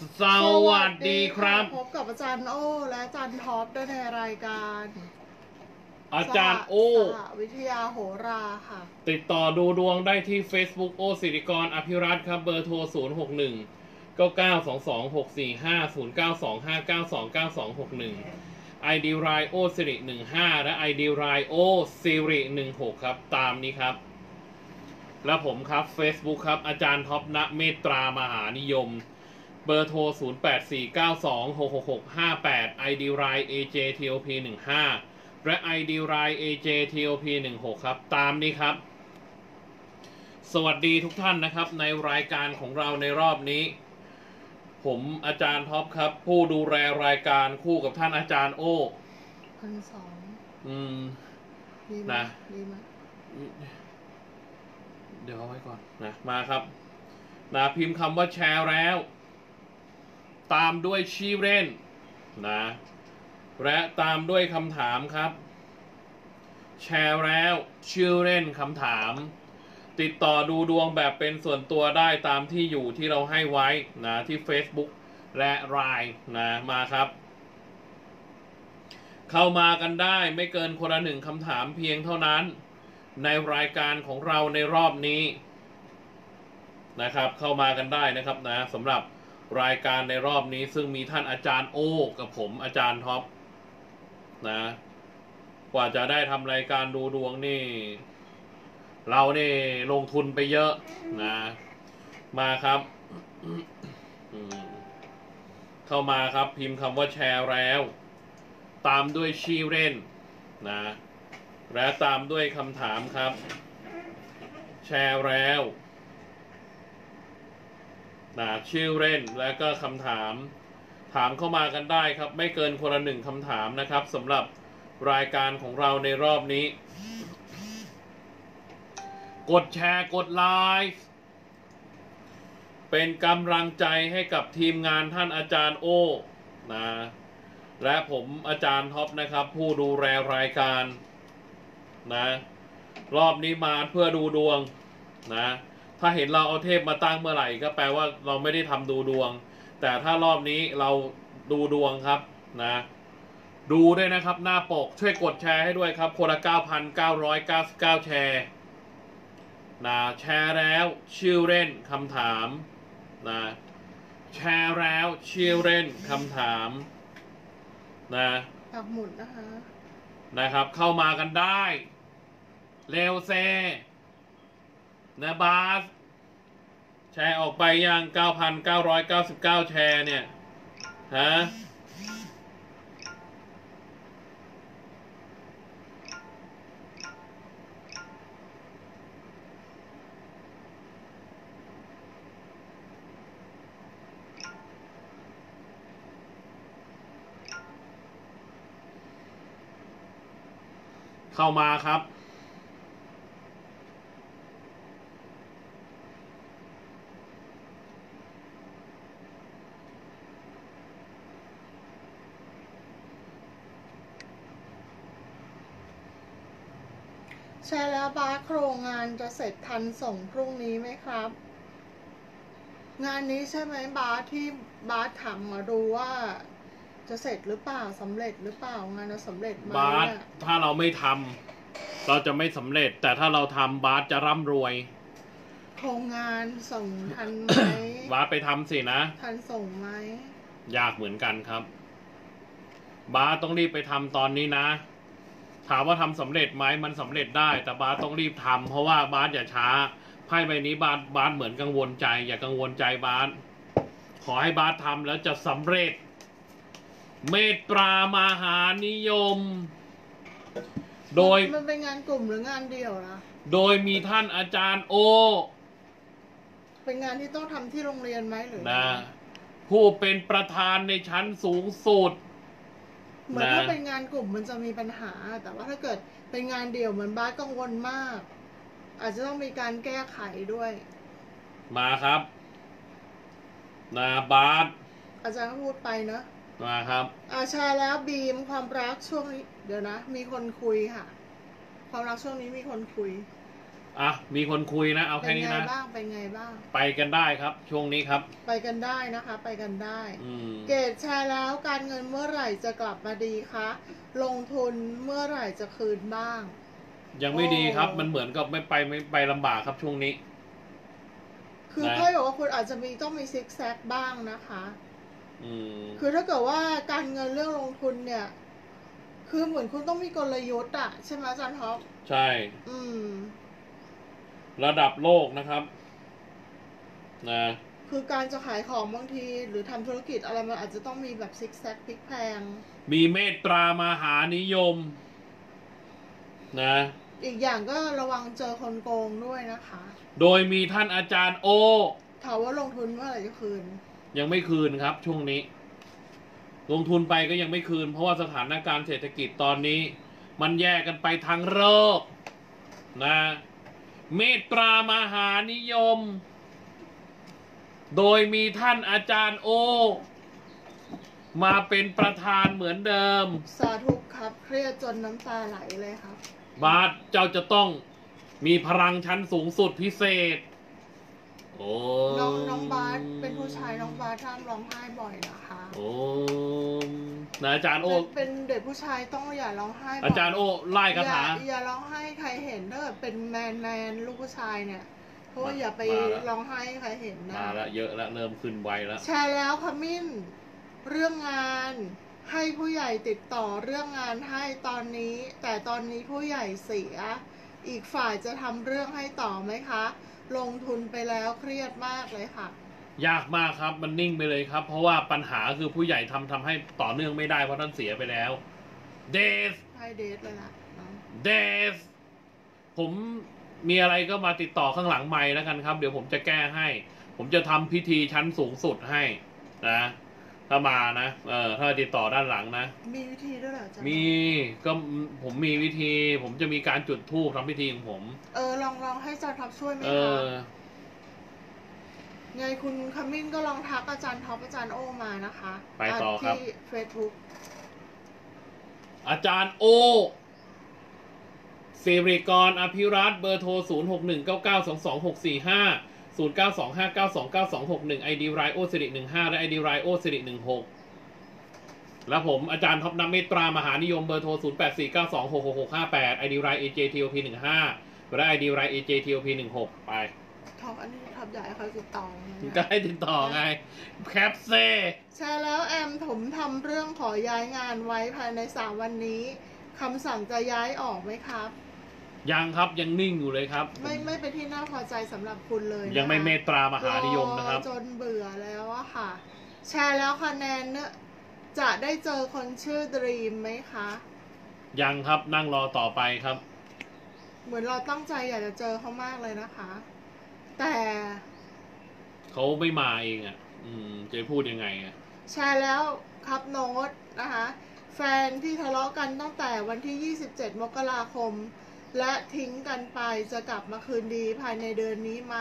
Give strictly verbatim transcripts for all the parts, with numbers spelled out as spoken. สวัสดีครับพบกับอาจารย์โอและอาจารย์ท็อปด้วยในรายการอาจารย์โอวิทยาโหราค่ะติดต่อดูดวงได้ที่ Facebook โอศิริกรอภิรัตน์ครับเบอร์โทรศูนย์ หก หนึ่ง เก้า เก้า สอง สอง หก สี่ ห้า ศูนย์ เก้า สอง ห้า เก้า สอง เก้า สอง หก หนึ่ง ไอ ดี Line โอศิริ หนึ่ง ห้า และ ไอ ดี Line โอศิริ หนึ่ง หก ครับตามนี้ครับและผมครับ Facebook ครับอาจารย์ท็อปณเมตตามหานิยมเบอร์โทร ศูนย์ แปด สี่ เก้า สอง หก หก หก ห้า แปด ไอ ดี Line เอ เจ ที โอ พี หนึ่ง ห้าและ ไอ ดี Line เอ เจ ที โอ พี หนึ่ง หก ครับตามนี้ครับสวัสดีทุกท่านนะครับในรายการของเราในรอบนี้ผมอาจารย์ท็อปครับผู้ดูแลรายการคู่กับท่านอาจารย์โอ้พันสองอืมนะเดี๋ยวเอาไว้ก่อนนะมาครับนะพิมพ์คำว่าแชร์แล้วตามด้วยชีเร่นนะและตามด้วยคำถามครับแชร์แล้วชื่อเล่นคำถามติดต่อดูดวงแบบเป็นส่วนตัวได้ตามที่อยู่ที่เราให้ไว้นะที่ Facebook และ ไลน์ นะมาครับเข้ามากันได้ไม่เกินคนละหนึ่งคำถามเพียงเท่านั้นในรายการของเราในรอบนี้นะครับเข้ามากันได้นะครับนะสำหรับรายการในรอบนี้ซึ่งมีท่านอาจารย์โอกับผมอาจารย์ท็อปนะกว่าจะได้ทำรายการดูดวงนี่เราเนี่ลงทุนไปเยอะนะมาครับ เข้ามาครับพิมพ์คำว่าแชร์แล้วตามด้วยชีเร่นนะและตามด้วยคำถามครับแชร์แล้วนะชื่อเล่นและก็คำถามถามเข้ามากันได้ครับไม่เกินคนละหนึ่งคำถามนะครับสำหรับรายการของเราในรอบนี้กดแชร์กดไลค์เป็นกำลังใจให้กับทีมงานท่านอาจารย์โอนะและผมอาจารย์ท็อปนะครับผู้ดูแลรายการนะรอบนี้มาเพื่อดูดวงนะถ้าเห็นเราเอาเทพมาตั้งเมื่อไหร่ก็แปลว่าเราไม่ได้ทำดูดวงแต่ถ้ารอบนี้เราดูดวงครับนะดูด้วยนะครับหน้าปกช่วยกดแชร์ให้ด้วยครับคนละ เก้าพันเก้าร้อยเก้าสิบเก้า แชร์นะแชร์แล้วชื่อเล่นคำถามนะแชร์แล้วชื่อเล่นคำถามนะปักหมุดนะคะนะครับเข้ามากันได้เร็วเซนะบาสแชร์ออกไปยัง เก้าพันเก้าร้อยเก้าสิบเก้า แชร์เนี่ยฮะเข้ามาครับแชร์แล้วบาสโครงงานจะเสร็จทันส่งพรุ่งนี้ไหมครับงานนี้ใช่ไหมบาสที่บาสถามมาดูว่าจะเสร็จหรือเปล่าสำเร็จหรือเปล่างานจะสำเร็จไหมบาสถ้าเราไม่ทำเราจะไม่สำเร็จแต่ถ้าเราทำบาสจะร่ำรวยโครงงานส่งทันไหม บาสไปทำสินะทันส่งไหมยากเหมือนกันครับบาสต้องรีบไปทำตอนนี้นะถามว่าทำสำเร็จไหมมันสำเร็จได้แต่บาสต้องรีบทำเพราะว่าบาสอย่าช้าไพ่ใบนี้บาสบาสเหมือนกังวลใจอย่ากังวลใจบาสขอให้บาสทำแล้วจะสำเร็จเมตตามหานิยมโดยมันเป็นงานกลุ่มหรืองานเดี่ยวนะโดยมีท่านอาจารย์โอเป็นงานที่ต้องทำที่โรงเรียนไหมหรือนะผู้เป็นประธานในชั้นสูงสุดเหมือนถ้าเป็นงานกลุ่มมันจะมีปัญหาแต่ว่าถ้าเกิดเป็นงานเดี่ยวเหมือนบ้านกังวลมากอาจจะต้องมีการแก้ไขด้วยมาครับนาบาสอาจารย์ก็พูดไปเนอะมาครับอาชาแล้วบีมความรักช่วงนี้เดี๋ยวนะมีคนคุยค่ะความรักช่วงนี้มีคนคุย อ่ะมีคนคุยนะเอาแค่นี้นะไปไงบ้างไปกันได้ครับช่วงนี้ครับไปกันได้นะคะไปกันได้เกรดแชร์แล้วการเงินเมื่อไหร่จะกลับมาดีคะลงทุนเมื่อไหร่จะคืนบ้างยังไม่ดีครับมันเหมือนกับไม่ไปไม่ไปลำบากครับช่วงนี้คือเขาบอกว่าคุณอาจจะมีต้องมีซิกแซกบ้างนะคะคือถ้าเกิดว่าการเงินเรื่องลงทุนเนี่ยคือเหมือนคุณต้องมีกลยุทธ์อะใช่ไหมอาจารย์ท็อปใช่อืมระดับโลกนะครับนะคือการจะขายของบางทีหรือทำธุรกิจอะไรมันอาจจะต้องมีแบบซิกแซกพลิกแพลงมีเมตตามหานิยมนะอีกอย่างก็ระวังเจอคนโกงด้วยนะคะโดยมีท่านอาจารย์โอถามว่าลงทุนเมื่อไหร่จะคืนยังไม่คืนครับช่วงนี้ลงทุนไปก็ยังไม่คืนเพราะว่าสถานการณ์เศรษฐกิจตอนนี้มันแย่กันไปทั้งโลกนะเมตตามหานิยมโดยมีท่านอาจารย์โอมาเป็นประธานเหมือนเดิมสาธุครับเครียดจนน้ำตาไหลเลยครับบาทเจ้าจะต้องมีพลังชั้นสูงสุดพิเศษโอ้น้องน้องบาทเป็นผู้ชายน้องบาทท่านร้องไห้บ่อยนะคะโอ้นะอาจารย์โอเป็นเด็กผู้ชายต้องอย่าร้องไห้อาจารย์โอไล่คาถาอย่าร้องไห้ใครเห็นถ้าเกิดเป็นแมนแมนลูกผู้ชายเนี่ยเพราะอย่าไปร้องไห้ใครเห็นนะมาละเยอะละเริ่มขึ้นไวละใช่แล้วขมิ้นเรื่องงานให้ผู้ใหญ่ติดต่อเรื่องงานให้ตอนนี้แต่ตอนนี้ผู้ใหญ่เสียอีกฝ่ายจะทำเรื่องให้ต่อไหมคะลงทุนไปแล้วเครียดมากเลยค่ะยากมากครับมันนิ่งไปเลยครับเพราะว่าปัญหาคือผู้ใหญ่ทำทำให้ต่อเนื่องไม่ได้เพราะท่านเสียไปแล้วเดสให้เดสเลยนะเดสผมมีอะไรก็มาติดต่อข้างหลังไมค์แล้วกันครับเดี๋ยวผมจะแก้ให้ผมจะทำพิธีชั้นสูงสุดให้นะถ้ามานะเออถ้าติดต่อด้านหลังนะมีวิธีด้วยเหรอจ๊ะมีก็ผมมีวิธีผมจะมีการจุดธูปทำพิธีของผมเออลองลองให้อาจารย์ท็อปช่วยไหมคะไงคุณขมิ้นก็ลองทักอาจารย์ท็อปอาจารย์โอมานะคะไปต่อครับที่เฟซบุ๊กอาจารย์โอสิริกรอภิรัตน์เบอร์โทรศูนย์หกหนึ่งเก้าเก้าสองสองหกสี่ห้าศูนย์ เก้า สอง ห้า เก้า สอง เก้า สอง หก หนึ่ง ไอ ดี ไรโอสิริหนึ่งห้าและ ไอ ดี ไรโอสิริหนึ่งหกและผมอาจารย์ท็อปน้ำเมตตามหานิยมเบอร์โทรศูนย์ แปด สี่ เก้า สอง หก หก หก ห้า แปด ไอ ดี ไร เอ เจ ที โอ พี หนึ่งห้าและ ไอ ดี ไร เอ เจ ที โอ พี หนึ่งหกไปท็อปอันนี้ท็อปใหญ่เขาติดต่อก็ให้ติดต่อไงแคปเซ่ใช่แล้วแอมผมทำเรื่องขอย้ายงานไว้ภายในสามวันนี้คำสั่งจะย้ายออกไหมครับยังครับยังนิ่งอยู่เลยครับไม่ไม่เป็นที่น่าพอใจสำหรับคุณเลยยังไม่เมตตามหานิยมนะครับจนเบื่อแล้วอะค่ะแชร์แล้วคะแนนเนี่ยจะได้เจอคนชื่อดรีมไหมคะยังครับนั่งรอต่อไปครับเหมือนเราตั้งใจอยากจะเจอเขามากเลยนะคะแต่เขาไม่มาเองอะอืมจะพูดยังไงอะแชร์แล้วครับโน้ตนะคะแฟนที่ทะเลาะกันตั้งแต่วันที่ยี่สิบเจ็ดมกราคมและทิ้งกันไปจะกลับมาคืนดีภายในเดือนนี้ไหม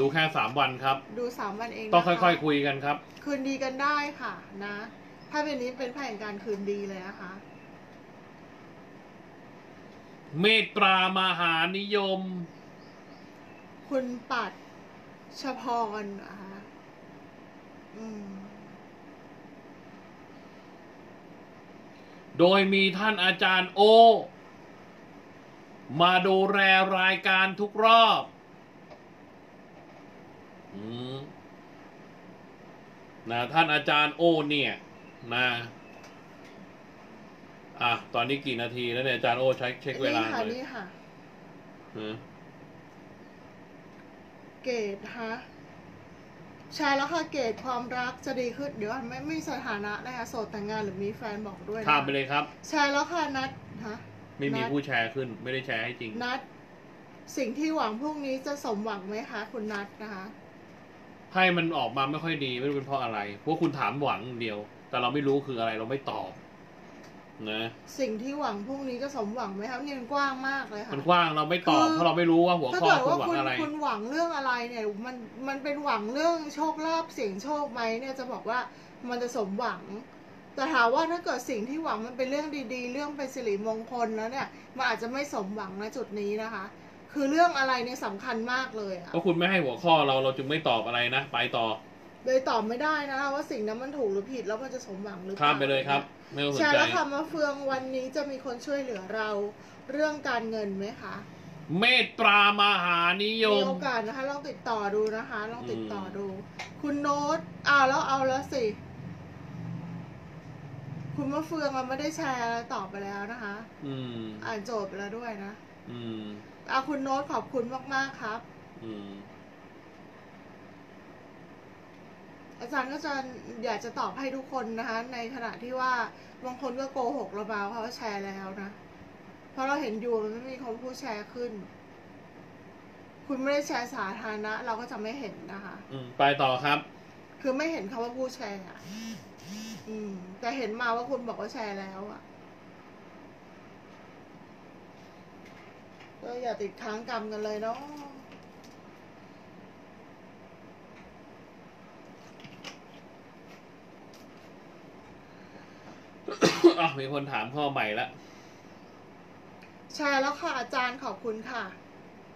ดูแค่สามวันครับดูสามวันเองต้องค่อยๆคุยกันครับคืนดีกันได้ค่ะนะถ้าเป็นนี้เป็นแผนการคืนดีเลยนะคะเมตตามหานิยมคุณปัดชพรนะคะอืมโดยมีท่านอาจารย์โอมาดูแลรายการทุกรอบอืมนะท่านอาจารย์โอเนี่ยนะอ่ะตอนนี้กี่นาทีแล้วเนี่ยอาจารย์โอใช้เช็คเวลาเลยนี่ค่ะนี่ค่ะเกตฮะใช่แล้วค่ะเกตความรักจะดีขึ้นเดี๋ยวไม่ไม่สถานะนะคะโสดแต่งงานหรือมีแฟนบอกด้วยข้ามไปเลยครับใช่แล้วค่ะนัดฮะไม่มีผู้แชร์ขึ้นไม่ได้แชร์ให้จริงนัดสิ่งที่หวังพวกนี้จะสมหวังไหมคะคุณนัดนะคะให้มันออกมาไม่ค่อยดีไม่รู้เป็นเพราะอะไรเพราะคุณถามหวังเดียวแต่เราไม่รู้คืออะไรเราไม่ตอบนะสิ่งที่หวังพวกนี้จะสมหวังไหมครับเนี่ยมันกว้างมากเลยค่ะมันกว้างเราไม่ตอบเพราะเราไม่รู้ว่าหัวข้อคุณหวังอะไรคุณหวังเรื่องอะไรเนี่ยมันมันเป็นหวังเรื่องโชคลาภเสี่ยงโชคไหมเนี่ยจะบอกว่ามันจะสมหวังแต่ถามว่าถ้าเกิดสิ่งที่หวังมันเป็นเรื่องดีๆเรื่องเป็นสิริมงคลแล้วเนี่ยมันอาจจะไม่สมหวังนะจุดนี้นะคะ คือเรื่องอะไรเนี่ยสำคัญมากเลยอ่ะก็คุณไม่ให้หัวข้อเราเราจึงไม่ตอบอะไรนะไปต่อเลยตอบไม่ได้นะคะว่าสิ่งนั้นมันถูกหรือผิดแล้วมันจะสมหวังหรือเปล่าข้ามไปเลยครับไม่ต้องสนใจแชร์แล้วค่ะมาเฟืองวันนี้จะมีคนช่วยเหลือเราเรื่องการเงินไหมคะเมตตามหานิยมมีโอกาสนะคะลองติดต่อดูนะคะลองติดต่อดูคุณโน้ตอ้าวแล้วเอาแล้วสิคุณมะเฟืองมันไม่ได้แชร์อะไรตอบไปแล้วนะคะอืมอ่านโจทย์ไปแล้วด้วยนะอืมอ่ะคุณโน้ตขอบคุณมากมากครับอืมอาจารย์ก็จะอยากจะตอบให้ทุกคนนะคะในขณะที่ว่าบางคนก็โกหกระบาเพราะว่าแชร์แล้วนะเพราะเราเห็นอยู่มันไม่มีคนผู้แชร์ขึ้นคุณไม่ได้แชร์สาธารณะเราก็จะไม่เห็นนะคะอืมไปต่อครับคือไม่เห็นคำว่าผู้แชร์อืมแต่เห็นมาว่าคุณบอกว่าแชร์แล้วอ่ะก็อย่าติดค้างกรรมกันเลยเนาะอ๋อมีคนถามข้อใหม่ละแชร์แล้วค่ะอาจารย์ขอบคุณค่ะ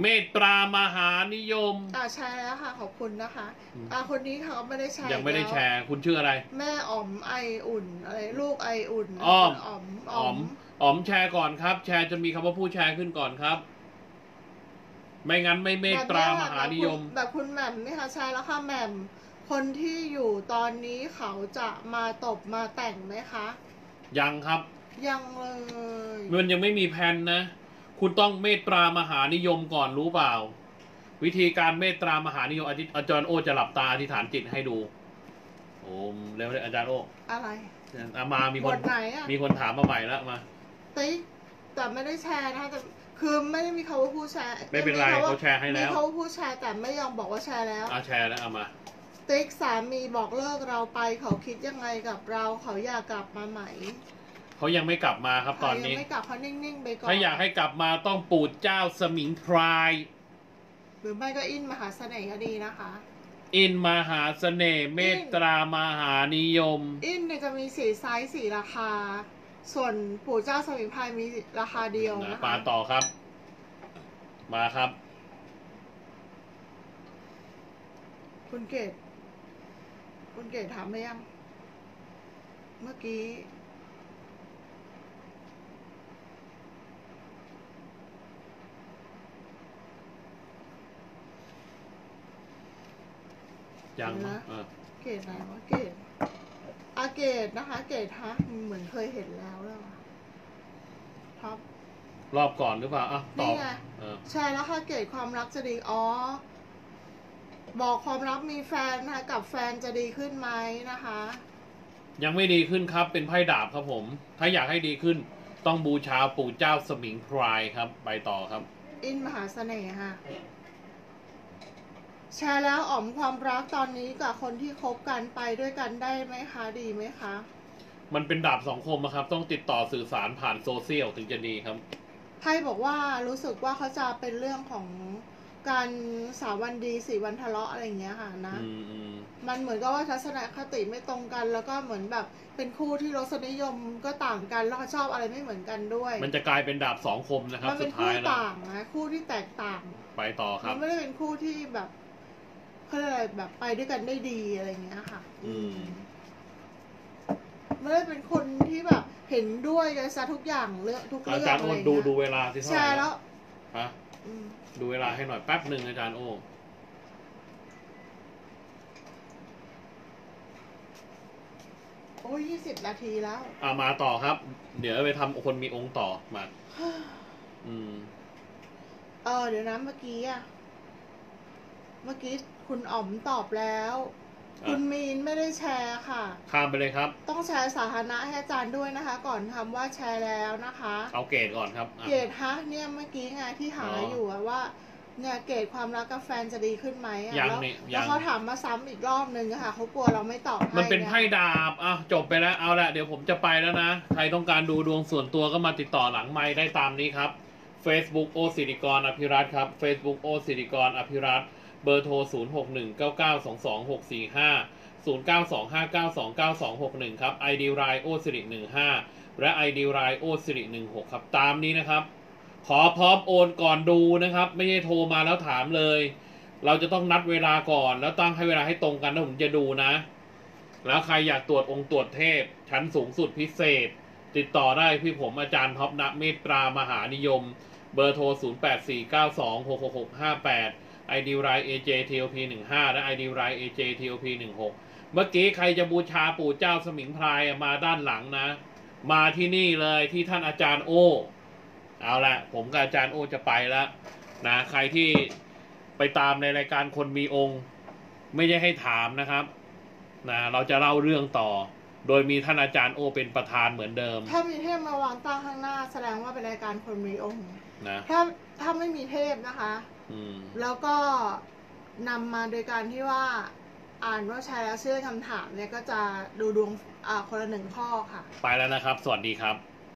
เมตตามหานิยมอ่าแชร์แล้วค่ะขอบคุณนะคะอ่าคนนี้เขาไม่ได้แชร์ยังไม่ได้แชร์คุณชื่ออะไรแม่อ๋อมไออุ่นอะไรลูกไออุ่นอ๋อมอ๋อมอ๋อมอ๋อมแชร์ก่อนครับแชร์จนมีคำว่าผู้แชร์ขึ้นก่อนครับไม่งั้นไม่เมตตามหานิยมแบบคุณแหม่มนี่ค่ะแชร์แล้วค่ะแหม่มคนที่อยู่ตอนนี้เขาจะมาตบมาแต่งไหมคะยังครับยังเลยมันยังไม่มีแผนนะคุณต้องเมตตามหานิยมก่อนรู้เปล่าวิธีการเมตตามหานิยมอาจารย์โอจะหลับตาอธิษฐานจิตให้ดูโอ้แล้วอาจารย์โออะไรมามีคนมีคนถามมาใหม่แล้วมาติ๊กแต่ไม่ได้แชร์นะคะแต่คือไม่ได้มีเขาว่าผู้แชร์ไม่เป็นไรเขาแชร์ให้แล้วมีเขาผู้แชร์แต่ไม่ยอมบอกว่าแชร์แล้วอ่ะแชร์แล้วเอามาติ๊กสามีบอกเลิกเราไปเขาคิดยังไงกับเราเขาอยากกลับมาไหมเขายังไม่กลับมาครับตอนนี้ยังไม่กลับเขานิ่งๆไปก่อนถ้าอยากให้กลับมาต้องปูดเจ้าสมิงพรายหรือไม่ก็อินมหาเสน่ห์ก็ดีนะคะอินมหาเสน่ห์เมตตามหานิยมอินเนี่ยจะมีสี่ไซส์สี่ราคาส่วนปูดเจ้าสมิงพรายมีราคาเดียวนะคะมาต่อครับมาครับคุณเกศคุณเกศถามมายังเมื่อกี้ยังนะเกตไหนวะเกตอาเกตนะคะเกตฮะเหมือนเคยเห็นแล้วแล้วท็อปรอบก่อนหรือเปล่าอ่ะตอบแชร์แล้วค่ะเกตความรักจะดีอ๋อบอกความรักมีแฟนนะคะกับแฟนจะดีขึ้นไหมนะคะยังไม่ดีขึ้นครับเป็นไพ่ดาบครับผมถ้าอยากให้ดีขึ้นต้องบูชาปู่เจ้าสมิงพรายครับไปต่อครับอินมหาเสน่ห์ค่ะแชร์แล้วอ๋อมความรักตอนนี้กับคนที่คบกันไปด้วยกันได้ไหมคะดีไหมคะมันเป็นดาบสองคมนะครับต้องติดต่อสื่อสารผ่านโซเชียลถึงจะดีครับไพ่บอกว่ารู้สึกว่าเขาจะเป็นเรื่องของการสามวันดีสี่วันทะเลาะอะไรอย่างเงี้ยค่ะนะ ม, ม, มันเหมือนกับว่าทัศนคติไม่ตรงกันแล้วก็เหมือนแบบเป็นคู่ที่รสนิยมก็ต่างกันแล้วชอบอะไรไม่เหมือนกันด้วยมันจะกลายเป็นดาบสองคมนะครับมันเป็นคู่ต่างนะคู่ที่แตกต่างไปต่อครับมันไม่ได้เป็นคู่ที่แบบเขาเลยแบบไปด้วยกันได้ดีอะไรเงี้ยค่ะอืมไม่ได้เป็นคนที่แบบเห็นด้วยกันซะทุกอย่างเรื่องทุกเรื่องอาจารย์โอดูดูเวลาสิเท่าไหร่แล้วฮะดูเวลาให้หน่อยแป๊บหนึ่งอาจารย์โอโอ้ยยี่สิบนาทีแล้วอ่ามาต่อครับเดี๋ยวไปทำคนมีองค์ต่อมาอืมเออเดี๋ยวนะเมื่อกี้อะเมื่อกี้คุณอ๋อมตอบแล้วคุณมีนไม่ได้แชร์ค่ะข้ามไปเลยครับต้องแชร์สาธารณะให้อาจารย์ด้วยนะคะก่อนคำว่าแชร์แล้วนะคะเอาเกตก่อนครับเกตฮะเนี่ยเมื่อกี้ไงที่หา อ, อยู่ว่าเนี่ยเกตความรักกับแฟนจะดีขึ้นไหมแล้วแล้วเขาถามมาซ้ำอีกรอบนึงค่ะเขากลัวเราไม่ตอบมันเป็นไพ่ดาบอ่ะจบไปแล้วเอาละเดี๋ยวผมจะไปแล้วนะใครต้องการดูดวงส่วนตัวก็มาติดต่อหลังไมค์ได้ตามนี้ครับ Facebook โอศิริกรอภิรัตน์ครับ Facebook โอศิริกรอภิรัตน์เบอร์โทร ศูนย์ หก หนึ่ง เก้า เก้า สอง สอง หก สี่ ห้า ศูนย์ เก้า สอง ห้า เก้า สอง เก้า สอง หก หนึ่ง ครับ ไอ ดี ไลน์ โอศิริ หนึ่งห้า และ ไอ ดี ไลน์ โอศิริ หนึ่งหก ครับตามนี้นะครับ ขอพร้อมโอนก่อนดูนะครับไม่ใช่โทรมาแล้วถามเลยเราจะต้องนัดเวลาก่อนแล้วตั้งให้เวลาให้ตรงกันแล้วผมจะดูนะแล้วใครอยากตรวจองค์ตรวจเทพชั้นสูงสุดพิเศษติดต่อได้พี่ผมอาจารย์ท็อปณเมตตามหานิยมเบอร์โทร ศูนย์ แปด สี่ เก้า สอง หก หก หก ห้า แปด ไอ ดี ไลน์ เอ เจ ที โอ พี หนึ่งห้า และ ไอ ดี ไลน์ เอ เจ ที โอ พี หนึ่งหก เมื่อกี้ใครจะบูชาปู่เจ้าสมิงพรายมาด้านหลังนะมาที่นี่เลยที่ท่านอาจารย์โอเอาละผมกับอาจารย์โอจะไปแล้วนะใครที่ไปตามในรายการคนมีองค์ไม่ได้ให้ถามนะครับนะเราจะเล่าเรื่องต่อโดยมีท่านอาจารย์โอเป็นประธานเหมือนเดิมถ้ามีเทพมาวางตั้งข้างหน้าแสดงว่าเป็นรายการคนมีองค์นะถ้าถ้าไม่มีเทพนะคะอืมแล้วก็นำมาโดยการที่ว่าอ่านว่าใช้แล้วเชื่อคำถามเนี่ยก็จะดูดวงอ่าคนละหนึ่งข้อค่ะไปแล้วนะครับสวัสดีครับ